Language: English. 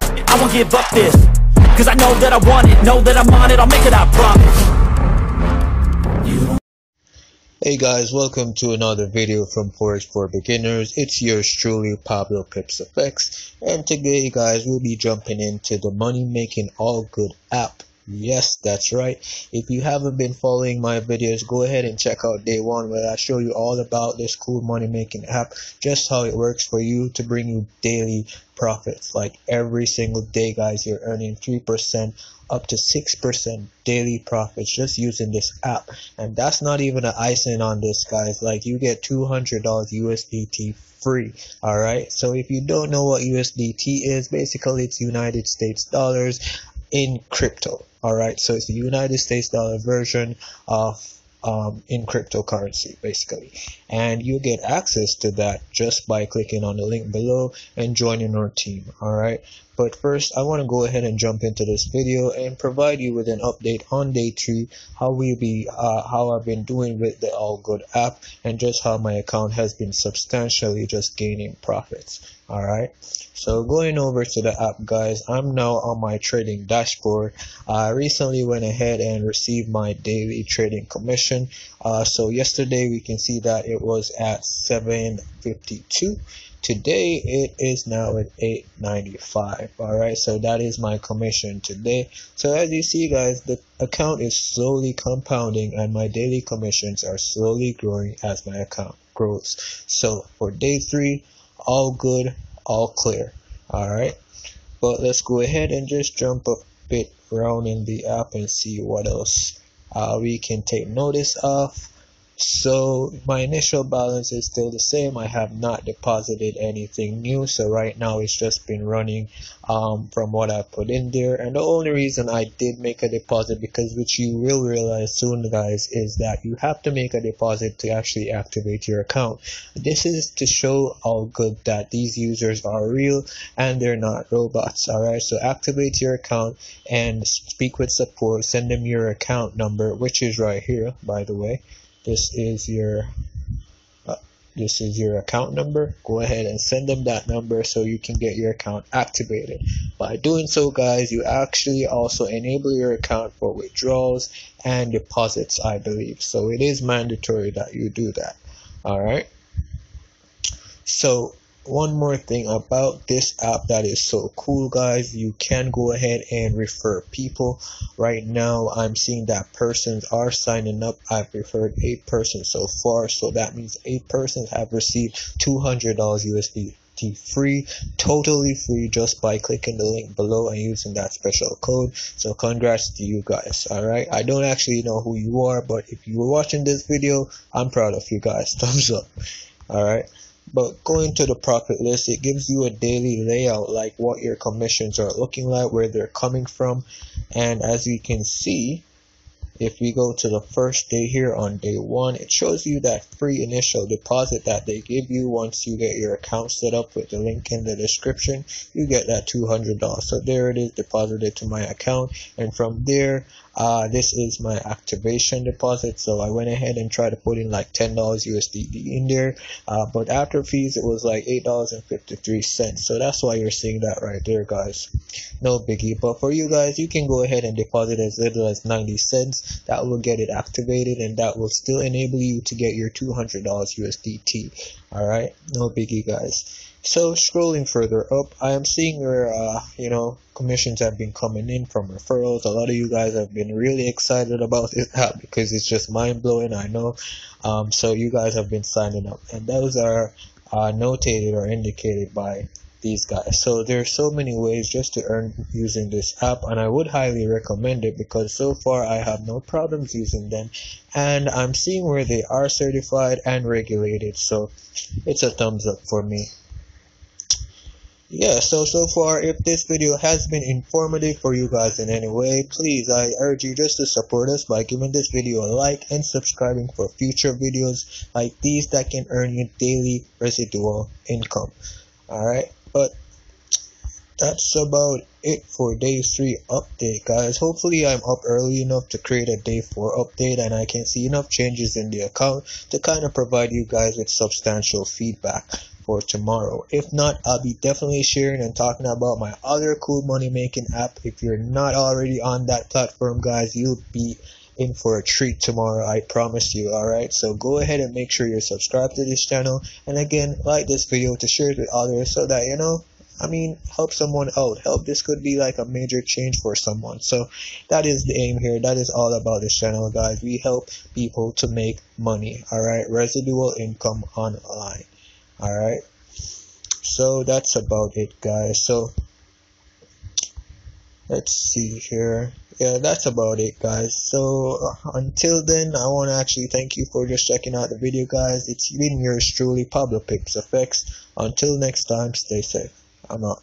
I won't give up this, cause I know that I want it, know that I'm on it, I'll make it, I promise. Hey guys, welcome to another video from Forex for Beginners. It's yours truly, Pablo PipsFX, and today guys we'll be jumping into the Money Making All Good app. Yes, that's right. If you haven't been following my videos, go ahead and check out day one where I show you all about this cool money making app, just how it works for you to bring you daily profits. Like every single day guys, you're earning 3% up to 6% daily profits just using this app. And that's not even an icing on this guys, like you get $200 USDT free. All right, so if you don't know what USDT is, basically it's United States dollars in crypto. All right, so it's the United States dollar version of in cryptocurrency basically, and you get access to that just by clicking on the link below and joining our team. All right, but first I want to go ahead and jump into this video and provide you with an update on day 3, how I've been doing with the All Good app, and just how my account has been substantially just gaining profits. All right, so going over to the app guys, I'm now on my trading dashboard. I recently went ahead and received my daily trading commission. So yesterday we can see that it was at $7.52. Today it is now at $8.95. all right, so that is my commission today. So as you see guys, the account is slowly compounding and my daily commissions are slowly growing as my account grows. So for day 3, all good, all clear. All right, but let's go ahead and just jump a bit around in the app and see what else we can take notice of. So my initial balance is still the same. I have not deposited anything new, so right now it's just been running from what I put in there. And the only reason I did make a deposit, because which you will realize soon guys, is that you have to make a deposit to actually activate your account. This is to show All Good that these users are real and they're not robots. All right, so activate your account and speak with support, send them your account number, which is right here by the way. This is your account number. Go ahead and send them that number so you can get your account activated. By doing so guys, you actually also enable your account for withdrawals and deposits, I believe. So it is mandatory that you do that. All right, so one more thing about this app that is so cool guys, you can go ahead and refer people. Right now I'm seeing that persons are signing up. I've referred 8 persons so far, so that means 8 persons have received $200 USDT free, totally free, just by clicking the link below and using that special code. So congrats to you guys. All right, I don't actually know who you are, but if you were watching this video, I'm proud of you guys. Thumbs up. All right, but going to the profit list, it gives you a daily layout, like what your commissions are looking like, where they're coming from. And as you can see, if we go to the first day here on day 1, it shows you that free initial deposit that they give you once you get your account set up with the link in the description. You get that $200. So there it is, deposited to my account. And from there, this is my activation deposit. So I went ahead and tried to put in like $10 USDT in there, but after fees it was like $8.53. So that's why you're seeing that right there guys. No biggie, but for you guys, you can go ahead and deposit as little as 90 cents. That will get it activated and that will still enable you to get your $200 USDT. all right, no biggie guys. So scrolling further up, I am seeing where commissions have been coming in from referrals. A lot of you guys have been really excited about this app because it's just mind-blowing, I know. So you guys have been signing up, and those are notated or indicated by these guys. So there's so many ways just to earn using this app, and I would highly recommend it because so far I have no problems using them, and I'm seeing where they are certified and regulated, so it's a thumbs up for me. Yeah, so far, if this video has been informative for you guys in any way, please I urge you just to support us by giving this video a like and subscribing for future videos like these that can earn you daily residual income. All right, but that's about it for day 3 update guys. Hopefully I'm up early enough to create a day 4 update and I can see enough changes in the account to kind of provide you guys with substantial feedback. for tomorrow. If not, I'll be definitely sharing and talking about my other cool money making app. If you're not already on that platform, guys, you'll be in for a treat tomorrow, I promise you. Alright, so go ahead and make sure you're subscribed to this channel, and again, like this video to share it with others, so that, you know, I mean, help someone out. Help, this could be like a major change for someone. So that is the aim here. That is all about this channel, guys. We help people to make money, alright, residual income online. Alright, so that's about it, guys. So let's see here. Yeah, that's about it, guys. So until then, I want to actually thank you for just checking out the video, guys. It's been yours truly, Pablo PipsFX. Until next time, stay safe. I'm out.